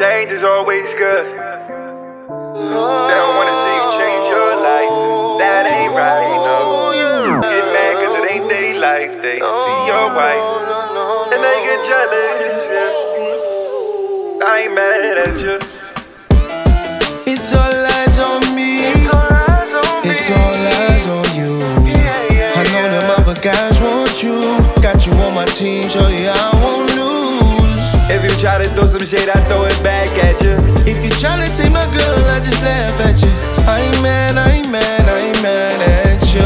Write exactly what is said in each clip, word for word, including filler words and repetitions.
Change is always good. They don't wanna see you change your life. That ain't right, no. Get mad cause it ain't they life. They see your wife and they get jealous, yeah. I ain't mad at you. It's all eyes on me. It's all eyes on me. It's all eyes on you, yeah, yeah, I know them other guys want you. Got you on my team, shorty, I won't lose. If you try to throw some shade, I throw it back at you. If you try to take my girl, I just laugh at you. I ain't mad, I ain't mad, I ain't mad at you.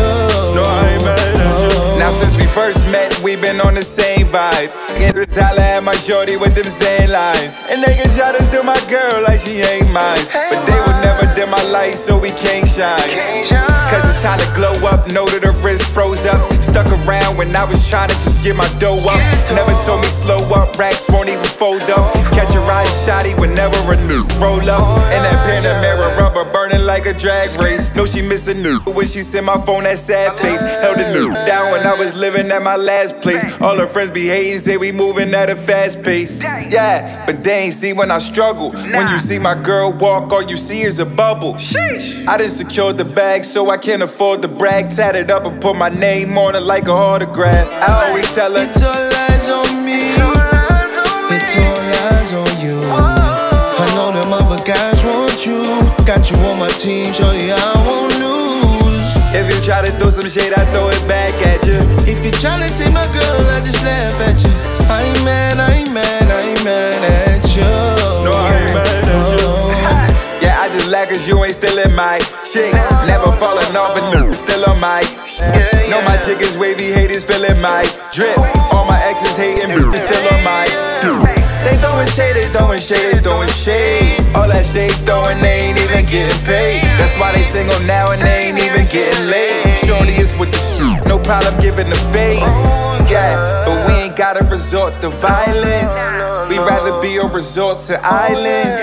No, I ain't mad at you. Oh. Now since we first met, we've been on the same vibe. I get holla at my shorty with them same lines, and they can try to steal my girl like she ain't mine. But they will never dim my light, so we can't shine. Cause it's time to glow up, know that her wrist froze up. Stuck around when I was trying to just get my dough up. Never told me slow up, racks won't even fold up. Catch your eyes shoddy whenever a new roll up. In that Panamera rubber burning like a drag race. Know she missing new when she sent my phone that sad face. Held the new down when I was living at my last place. All her friends be hating, say we moving at a fast pace. Yeah, but they ain't see when I struggle. When you see my girl walk, all you see is a bubble. I done secured the bag so I I can't afford to brag. Tatted up and put my name on it like a autograph. I always tell her, it's all eyes on me. It's all eyes on me. It's all eyes on you. Oh. I know them other guys want you. Got you on my team, shorty, I won't lose. If you try to throw some shade, I throw it back at you. If you try to take my girl, I just laugh at you. I ain't mad, I ain't mad, I ain't mad at you. No, I ain't mad at you. Yeah, I just lack cause you ain't still in my chick. Never falling off and still on my shit. Know my chick is wavy, haters feeling my drip. All my exes hating, bitches still on my dude. They throwing shade, they throwing shade, they throwing shade. All that shade throwing, they ain't even getting paid. That's why they single now and they ain't even getting laid. Shorty is with the shoot, no problem giving the face. Yeah, but we ain't gotta resort to violence. We'd rather be a resort to islands.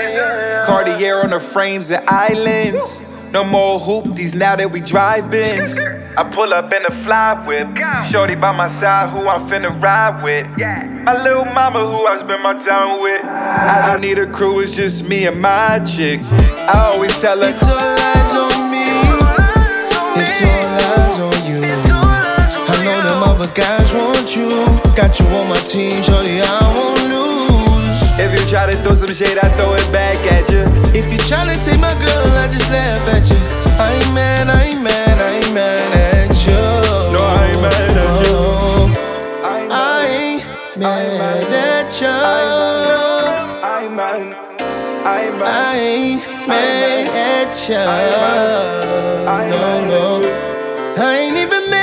Cartier on the frames and islands. No more hoopties now that we drive bins. I pull up in a fly whip. Shorty by my side who I'm finna ride with. My little mama who I spend my time with. I don't need a crew, it's just me and my chick. I always tell her, it's all eyes on me. It's all eyes on you. I know them other guys want you. Got you on my team, shorty, I won't lose. If you try to throw some shade, I throw it back at you. If you try to take my girl, I just laugh at you. I ain't mad, I ain't mad, I ain't mad at you. No, I ain't mad at you. I ain't mad at you. I ain't mad, I ain't mad, I ain't mad at you. No, no, I ain't even mad.